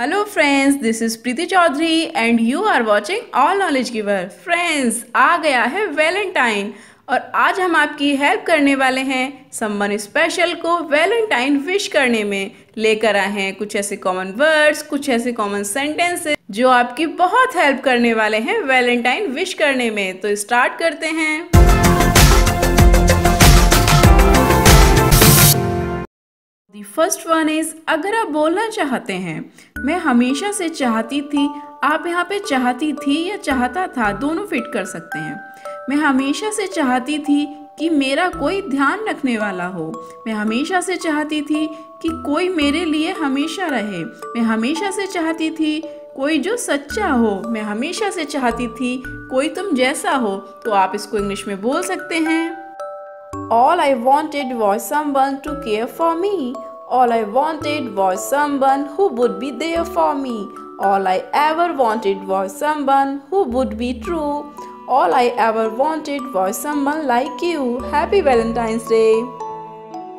Hello friends, this is Preeti Chaudhary and you are watching all knowledge giver. Friends, आ गया है Valentine और आज हम आपकी हेल्प करने वाले हैं समवन स्पेशल को वैलेंटाइन विश करने में। लेकर आए हैं कुछ ऐसे कॉमन वर्ड्स, कुछ ऐसे कॉमन सेंटेंसेस जो आपकी बहुत हेल्प करने वाले हैं वैलेंटाइन विश करने में। तो स्टार्ट करते हैं। द फर्स्ट वन इज, अगर आप बोलना चाहते हैं मैं हमेशा से चाहती थी, आप यहाँ पे चाहती थी या चाहता था दोनों फिट कर सकते हैं। मैं हमेशा से चाहती थी कि मेरा कोई ध्यान रखने वाला हो। मैं हमेशा से चाहती थी कि कोई मेरे लिए हमेशा रहे। मैं हमेशा से चाहती थी कोई जो सच्चा हो। मैं हमेशा से चाहती थी कोई तुम जैसा हो। तो आप इसको इंग्लिश में बोल सकते हैं। All I wanted was someone to care for me. All I wanted was someone who would be there for me. All I ever wanted was someone who would be true. All I ever wanted was someone like you. Happy Valentine's Day.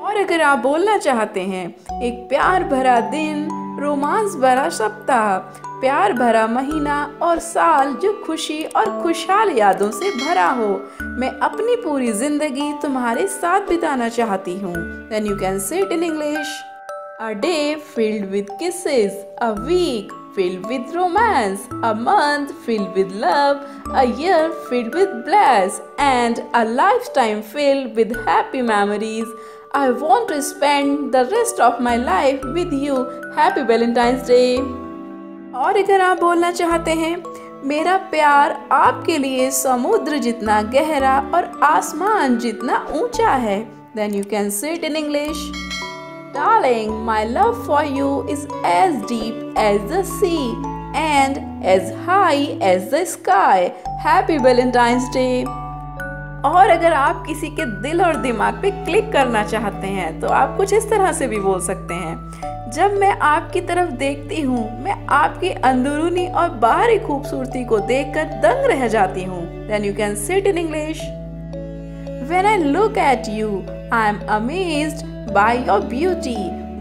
और अगर आप बोलना चाहते हैं, एक प्यार भरा दिन, रोमांस भरा सप्ताह, प्यार भरा महीना और साल जो खुशी और खुशहाल यादों से भरा हो, मैं अपनी पूरी जिंदगी तुम्हारे साथ बिताना चाहती हूँ। Then you can say it in English. A day filled with kisses, a week filled with romance, a month filled with love, a year filled with bliss, and a lifetime filled with happy memories. I want to spend the rest of my life with you. Happy Valentine's Day. और अगर आप बोलना चाहते हैं, मेरा प्यार आपके लिए समुद्र जितना गहरा और आसमान जितना ऊंचा है, then you can say it in English. Darling, my love for you is as deep as the sea and as high as the sky. Happy Valentine's Day. और अगर आप किसी के दिल और दिमाग पे क्लिक करना चाहते हैं तो आप कुछ इस तरह से भी बोल सकते हैं। जब मैं आपकी तरफ देखती हूँ, मैं आपकी अंदरूनी और बाहरी खूबसूरती को देखकर दंग रह जाती हूँ। Then you can say it in English. When I look at you, I am amazed by your beauty,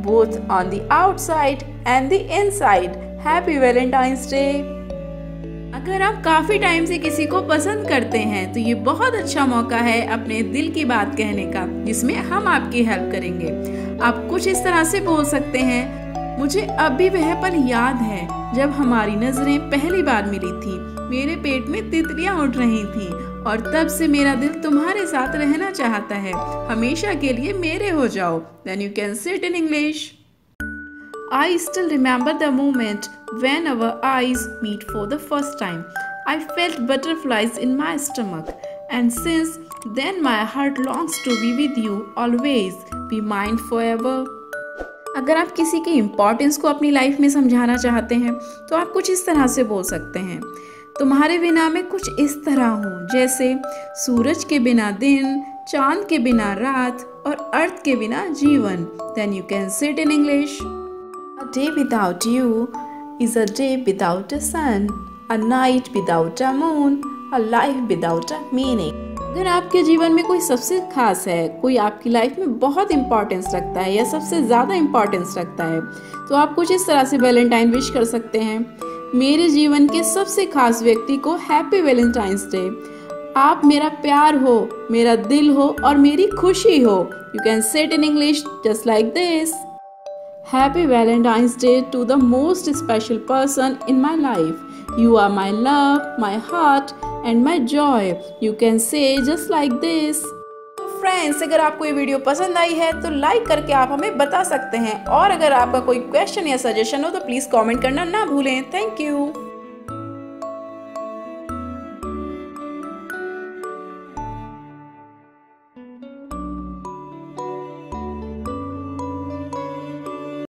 both on the outside and the inside. Happy Valentine's Day. अगर आप काफ़ी टाइम से किसी को पसंद करते हैं तो ये बहुत अच्छा मौका है अपने दिल की बात कहने का, जिसमें हम आपकी हेल्प करेंगे। आप कुछ इस तरह से बोल सकते हैं, मुझे अब भी वह पल याद है जब हमारी नज़रें पहली बार मिली थी। मेरे पेट में तितलियाँ उठ रही थीं और तब से मेरा दिल तुम्हारे साथ रहना चाहता है। हमेशा के लिए मेरे हो जाओ। Then you can say it in English. I still remember the moment when our eyes meet for the first time. I felt butterflies in my stomach, and since then my heart longs to be with you always. Be mine forever. अगर आप किसी की importance को अपनी life में समझाना चाहते हैं तो आप कुछ इस तरह से बोल सकते हैं। तुम्हारे बिना मैं कुछ इस तरह हूँ जैसे सूरज के बिना दिन, चांद के बिना रात और अर्थ के बिना जीवन। Then you can say it in English. A day without you is a day without a sun, a night without a moon, a life without a meaning. अगर आपके जीवन में कोई सबसे खास है, कोई आपकी लाइफ में बहुत इम्पॉर्टेंस रखता है या सबसे ज़्यादा इम्पॉर्टेंस रखता है, तो आप कुछ इस तरह से वैलेंटाइन विश कर सकते हैं। मेरे जीवन के सबसे खास व्यक्ति को हैप्पी वैलेंटाइंस डे। आप मेरा प्यार हो, मेरा दिल हो और मेरी खुशी हो। You can say it in English just like this. Happy Valentine's day to the most special person in my life. You are my love, my heart and my joy. You can say just like this. Friends, अगर आपको ये video पसंद आई है तो like करके आप हमें बता सकते हैं और अगर आपका कोई क्वेश्चन या सजेशन हो तो प्लीज़ कमेंट करना ना भूलें। Thank you.